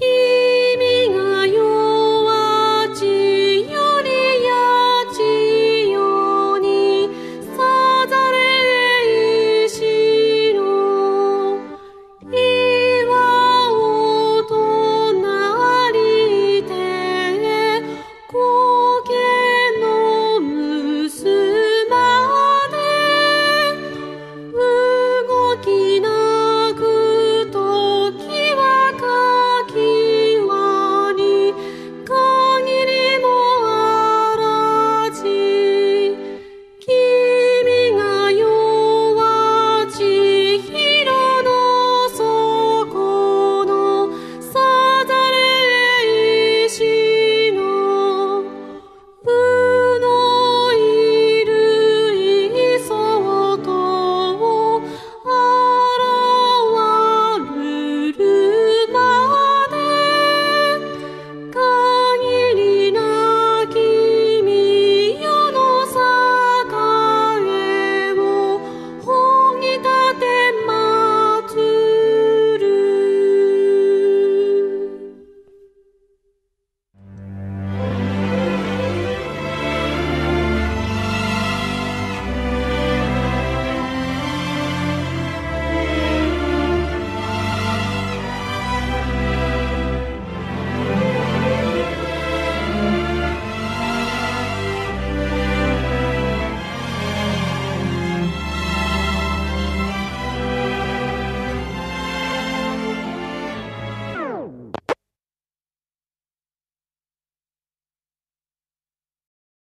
Cute.